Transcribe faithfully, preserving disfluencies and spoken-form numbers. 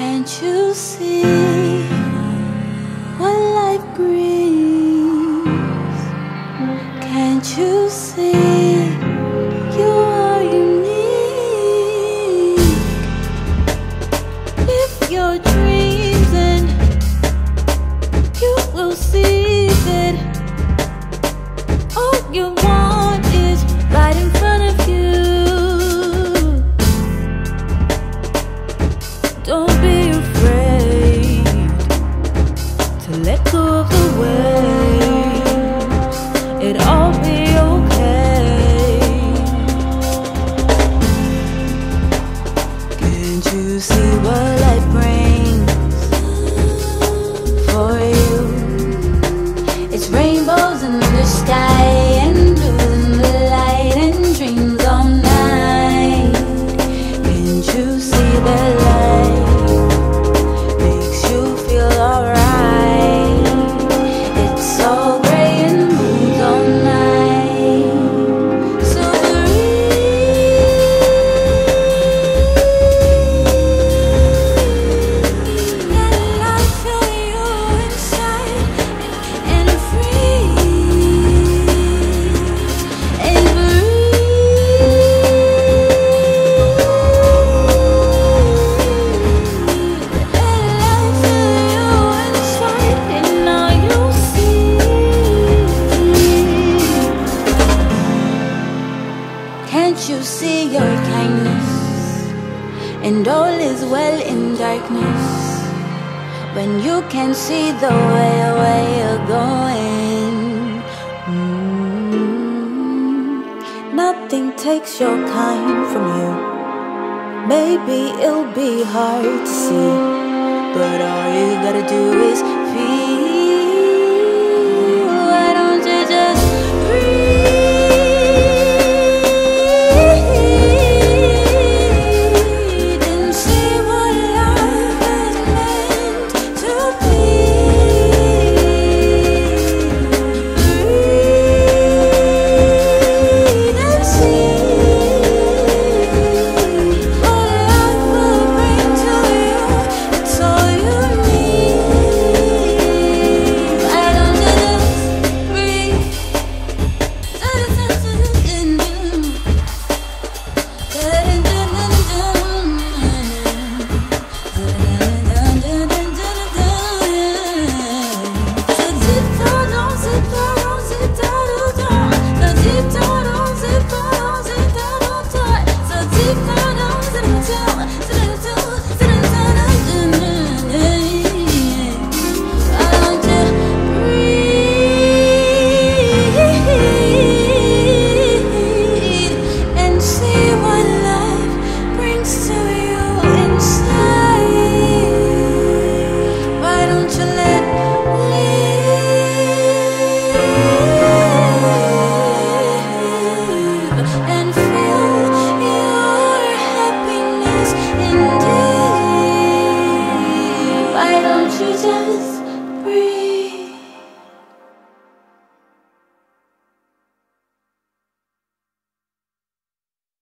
Can't you see what life brings? Can't you see you are unique? Live your dreams and you will see that all you want is right in front of you. Don't be afraid to let go of the way. It'll all be okay. Can't you see what life brings for you? It's rainbows in the sky and blue in the light and dreams all night. Can't you see that life you see your kindness, and all is well in darkness when you can see the way where you're going. Mm. Nothing takes your kind from you. Maybe it'll be hard to see, but all you gotta do is feel.